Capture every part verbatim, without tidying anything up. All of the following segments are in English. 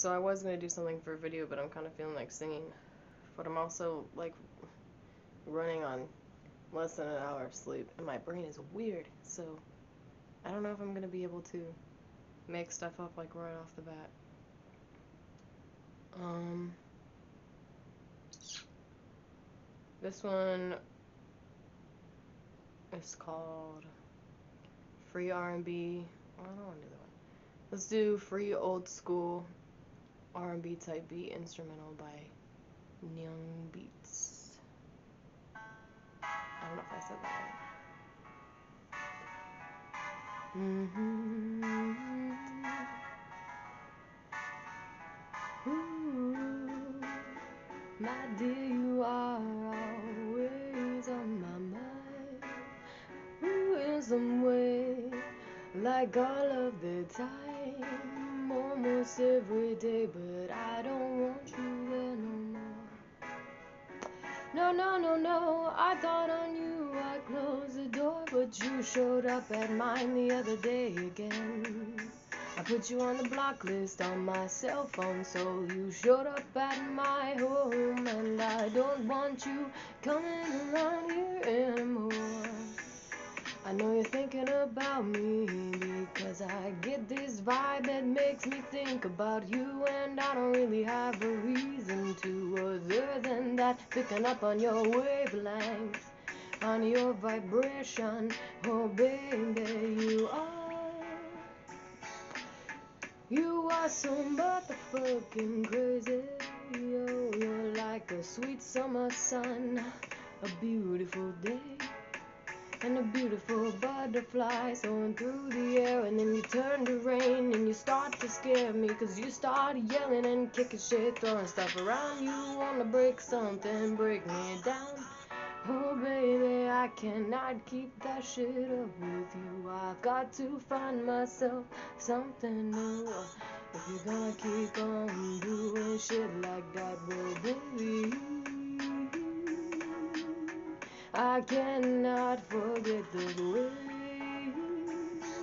So I was going to do something for a video, but I'm kind of feeling like singing. But I'm also, like, running on less than an hour of sleep, and my brain is weird, so I don't know if I'm going to be able to make stuff up, like, right off the bat. Um, this one is called Free R and B. Oh, I don't want to do that one. Let's do Free Old School R and B Type B Instrumental by Neung Beats. I don't know if I said that right. Mm-hmm. Ooh, my dear, you are always on my mind. Ooh, in some way, like all of the time, almost every day, but I don't want you there no more. No, no, no, no, I thought on you, I closed the door, but you showed up at mine the other day again. I put you on the block list on my cell phone, so you showed up at my home, and I don't want you coming around here anymore. I know you're thinking about me, because I get this vibe that makes me think about you, and I don't really have a reason to, other than that, picking up on your wavelength, on your vibration. Oh baby, you are, you are so motherfucking crazy. Oh, you're like a sweet summer sun, a beautiful day, and a beautiful butterfly soaring through the air, and then you turn to rain, and you start to scare me, cause you start yelling and kicking shit, throwing stuff around. You wanna break something, break me down. Oh baby, I cannot keep that shit up with you. I've got to find myself something new. If you're gonna keep on doing shit like that, well baby, I cannot forget the ways,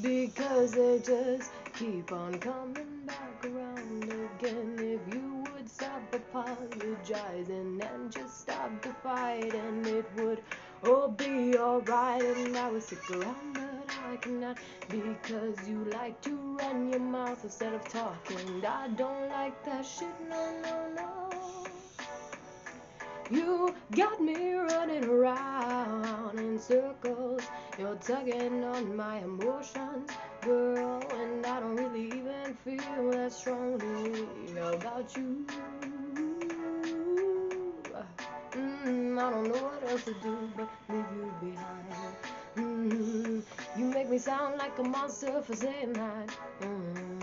because they just keep on coming back around again. If you would stop apologizing and just stop the fight, and it would all be alright. And I would stick around, but I cannot, because you like to run your mouth instead of talking. I don't like that shit, no, no, no. You got me running around in circles. You're tugging on my emotions, girl, and I don't really even feel that strongly about you. Mm, I don't know what else to do but leave you behind. Mm, you make me sound like a monster for saying that. Mm,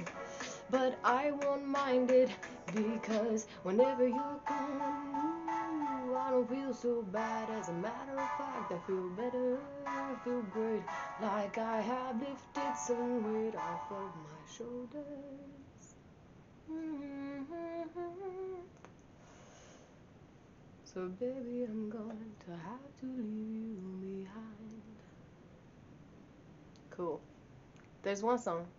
but I won't mind it, because whenever you're gone, I don't feel so bad. As a matter of fact, I feel better, I feel great, like I have lifted some weight off of my shoulders. Mm-hmm. So baby, I'm going to have to leave you behind. Cool. There's one song.